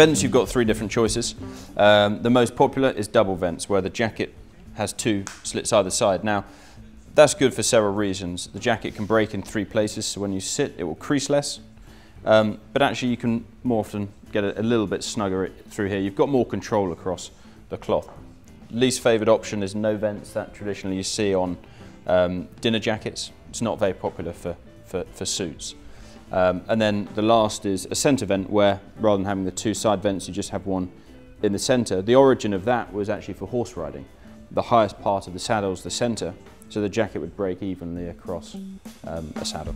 Vents, you've got three different choices. The most popular is double vents, where the jacket has two slits either side. Now, that's good for several reasons. The jacket can break in three places, so when you sit, it will crease less. But actually, you can more often get a little bit snugger through here. You've got more control across the cloth. Least favoured option is no vents. That traditionally you see on dinner jackets. It's not very popular for suits. And then the last is a centre vent, where rather than having the two side vents, you just have one in the centre. The origin of that was actually for horse riding. The highest part of the saddle is the centre, so the jacket would break evenly across a saddle.